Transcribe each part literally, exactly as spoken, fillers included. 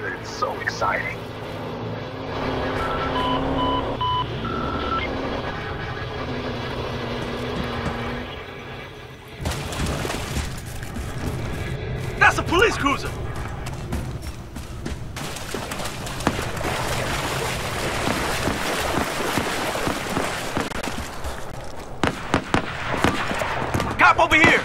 that it's so exciting. That's a police cruiser! Cop over here!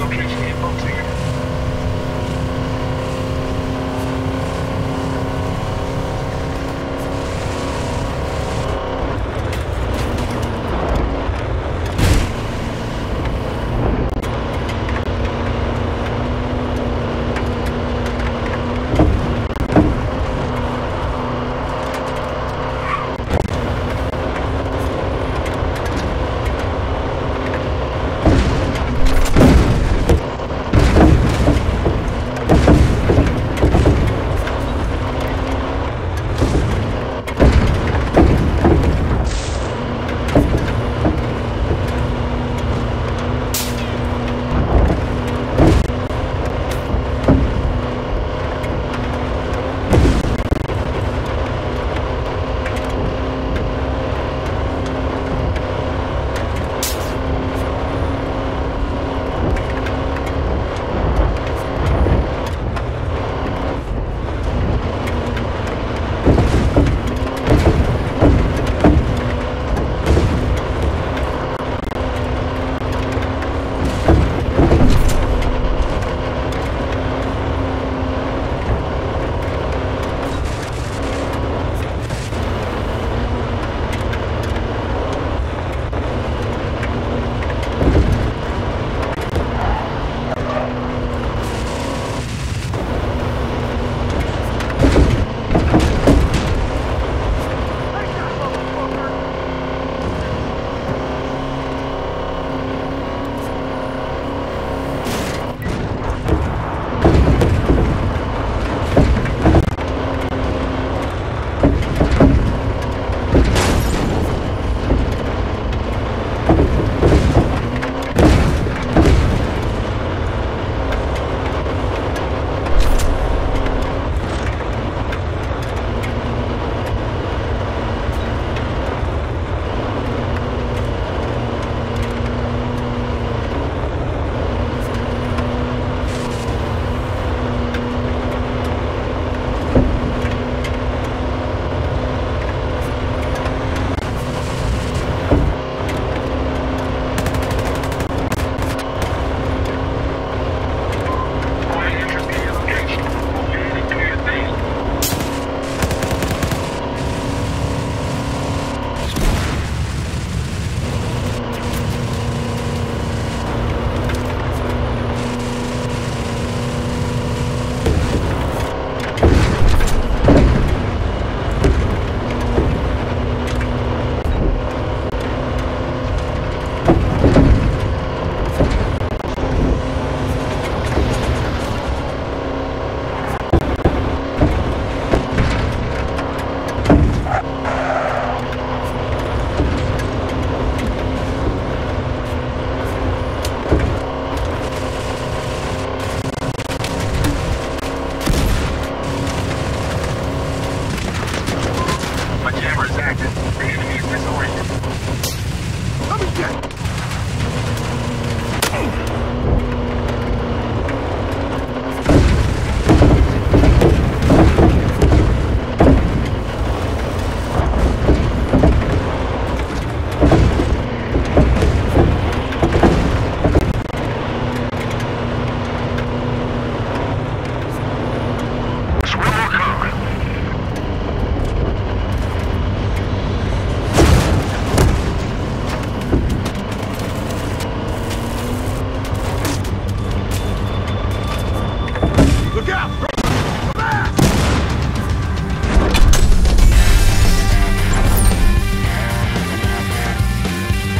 Location info to you.